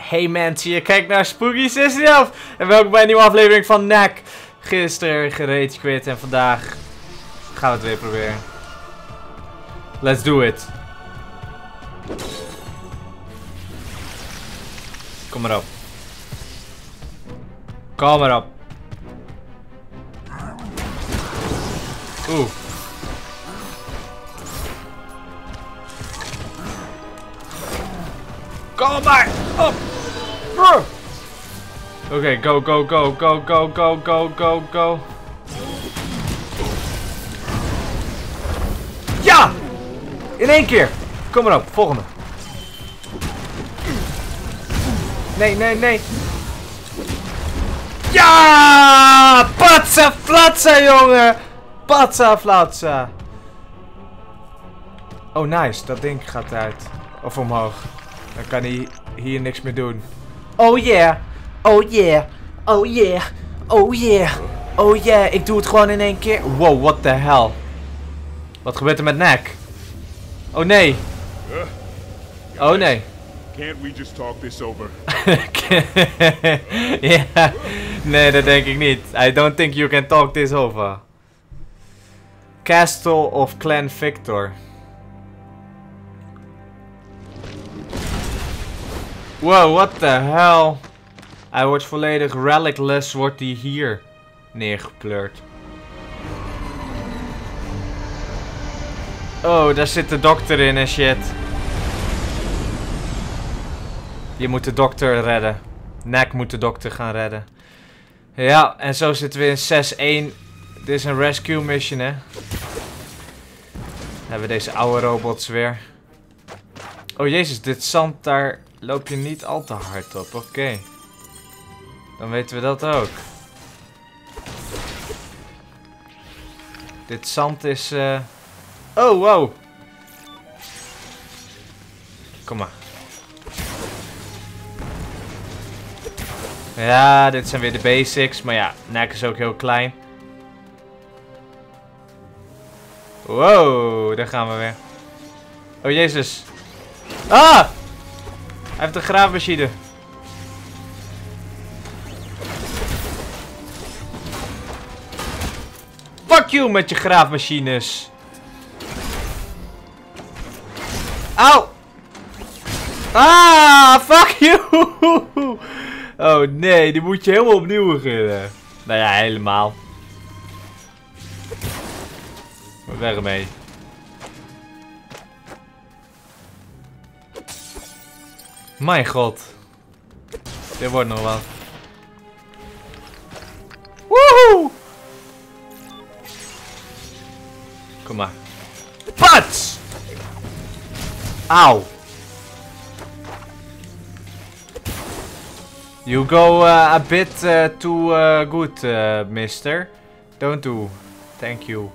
Hey mensen, je kijkt naar Spooky1611 en welkom bij een nieuwe aflevering van Knack. Gisteren gerage quit en vandaag gaan we het weer proberen. Let's do it. Kom maar op. Kom maar op. Oeh. Kom maar op! Oké, go, go, go, go, go, go, go, go, go. Ja! In één keer! Kom maar op, volgende. Nee, nee, nee. Ja! Patsa flatsa, jongen! Patsa flatsa. Oh, nice. Dat ding gaat uit. Of omhoog. Dan kan hij hier niks meer doen. Oh yeah. Oh yeah. Oh yeah. Oh yeah. Oh yeah. Ik doe het gewoon in één keer. Wow, what the hell. Wat gebeurt er met Knack? Oh nee. Oh nee. Can't we just talk this over? Ja. Nee, dat denk ik niet. I don't think you can talk this over. Castle of Clan Victor. Wow, what the hell. Hij wordt volledig relicless, wordt hij hier neergepleurd. Oh, daar zit de dokter in en shit. Je moet de dokter redden. Knack moet de dokter gaan redden. Ja, en zo zitten we in 6-1. Dit is een rescue mission, hè. Dan hebben we deze oude robots weer. Oh jezus, dit zand daar... Loop je niet al te hard op, oké. Dan weten we dat ook. Dit zand is... Oh, wow. Kom maar. Ja, dit zijn weer de basics. Maar ja, Knack is ook heel klein. Wow, daar gaan we weer. Oh, jezus. Ah! Hij heeft een graafmachine. Fuck you met je graafmachines. Auw. Ah, fuck you. Oh nee, die moet je helemaal opnieuw beginnen. Nou ja, helemaal. Maar weg ermee. Mijn god. Dit wordt nog wel. Woehoe! Kom maar. Pats! Auw. You go a bit too good, mister. Don't do. Thank you.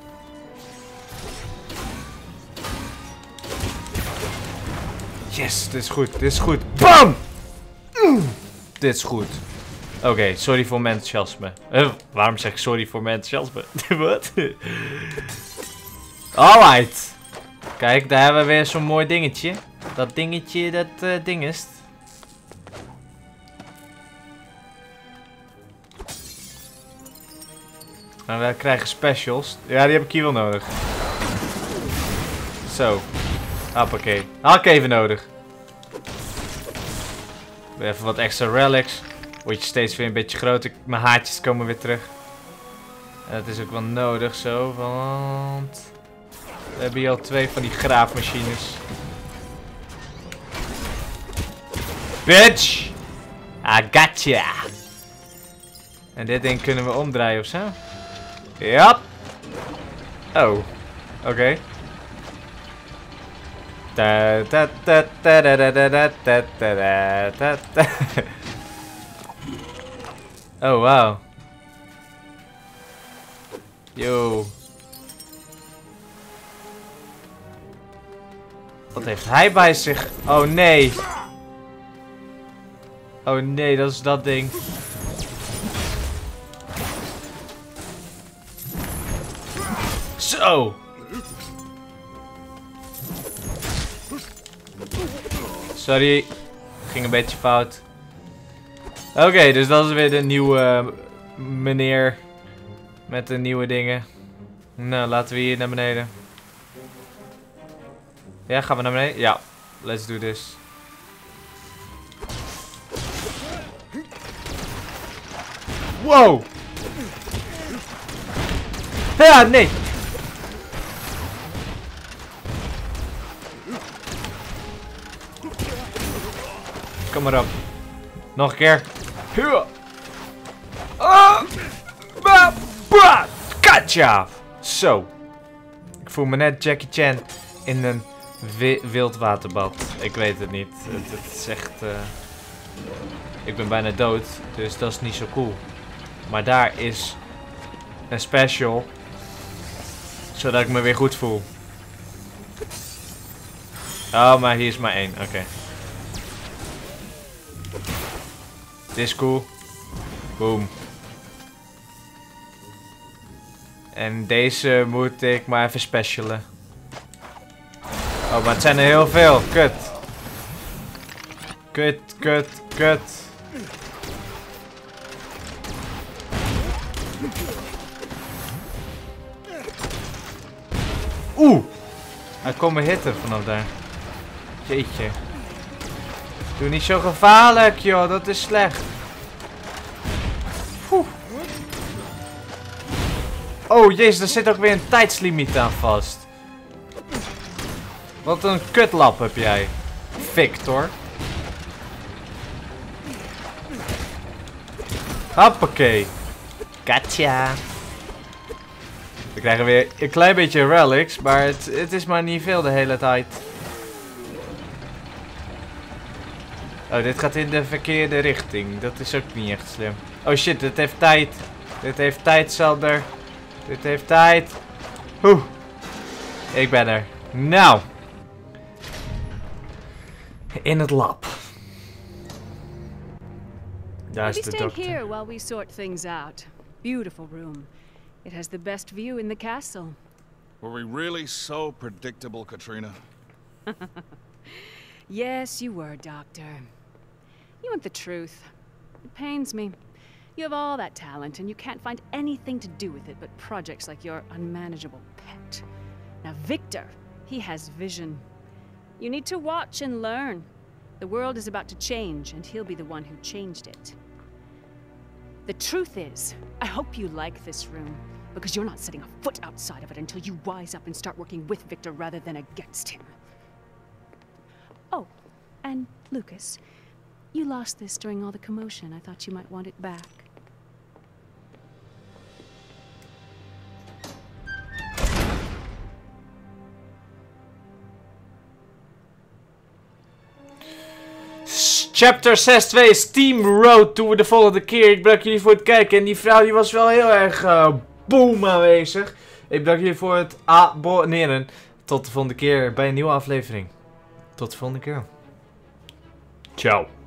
Yes, dit is goed, dit is goed. BAM! Dit is goed. Oké, sorry voor mijn enthousiasme. Waarom zeg ik sorry voor mijn enthousiasme? Wat? Alright. Kijk, daar hebben we weer zo'n mooi dingetje. Dat dingetje, dat ding is. En we krijgen specials. Ja, die heb ik hier wel nodig. Zo. Hoppakee. Had ik even nodig. Even wat extra relics. Word je steeds weer een beetje groter. Mijn haartjes komen weer terug. En dat is ook wel nodig zo, want... We hebben hier al 2 van die graafmachines. Bitch! I gotcha! En dit ding kunnen we omdraaien ofzo. Yep. Oh. Oké. Oh wow. Yo. Wat heeft hij bij zich? Oh nee. Oh nee, dat is dat ding. Zo. Sorry, ging een beetje fout. Oké, dus dat is weer de nieuwe meneer. Met de nieuwe dingen. Nou, laten we hier naar beneden. Ja, gaan we naar beneden? Ja, let's do this. Wow! Ja, nee! Kom maar op. Nog een keer. Katja! Zo. Ik voel me net Jackie Chan in een wildwaterbad. Ik weet het niet. Het is echt... Ik ben bijna dood, dus dat is niet zo cool. Maar daar is een special, zodat ik me weer goed voel. Oh, maar hier is maar één. Oké. Dit is cool. Boom. En deze moet ik maar even specialen. Oh, maar het zijn er heel veel. Kut. Kut, kut, kut. Oeh. Hij kon me hitten vanaf daar. Jeetje. Doe niet zo gevaarlijk, joh. Dat is slecht. Oeh. Oh, jezus. Er zit ook weer een tijdslimiet aan vast. Wat een kutlap heb jij, Victor. Hoppakee. Katja. We krijgen weer een klein beetje relics, maar het is maar niet veel de hele tijd. Oh, dit gaat in de verkeerde richting. Dat is ook niet echt slim. Oh shit, dit heeft tijd. Dit heeft tijd, Sander. Dit heeft tijd. Oeh. Ik ben er. Nou. In het lab. Daar is de dokter. Beautiful room. It has the best view in the castle. Were we really so predictable, Katrina? Yes, you were, Doctor. You want the truth. It pains me. You have all that talent, and you can't find anything to do with it but projects like your unmanageable pet. Now, Victor, he has vision. You need to watch and learn. The world is about to change, and he'll be the one who changed it. The truth is, I hope you like this room, because you're not setting a foot outside of it until you wise up and start working with Victor rather than against him. Oh, and Lucas, you lost this during all the commotion. I thought you might want it back. Chapter 6-2, Steam Road, doen we de volgende keer. Ik bedank jullie voor het kijken. En die vrouw die was wel heel erg boom aanwezig. Ik bedank jullie voor het abonneren. Tot de volgende keer bij een nieuwe aflevering. Tot de volgende keer. Ciao.